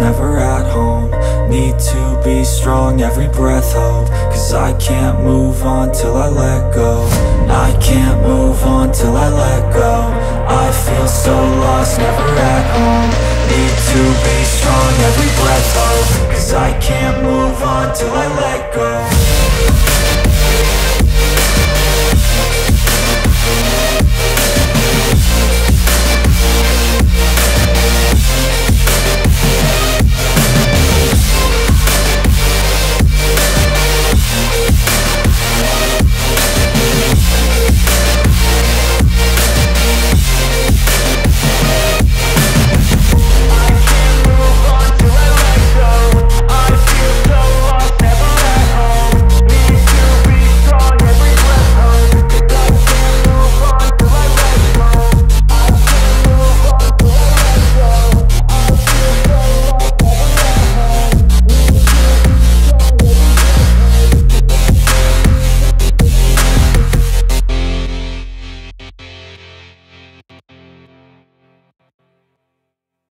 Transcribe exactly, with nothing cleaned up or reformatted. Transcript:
Never at home, need to be strong, every breath hold. Cause I can't move on till I let go. I can't move on till I let go. I feel so lost, never at home. Need to be strong, every breath hold. Cause I can't move on till I let go.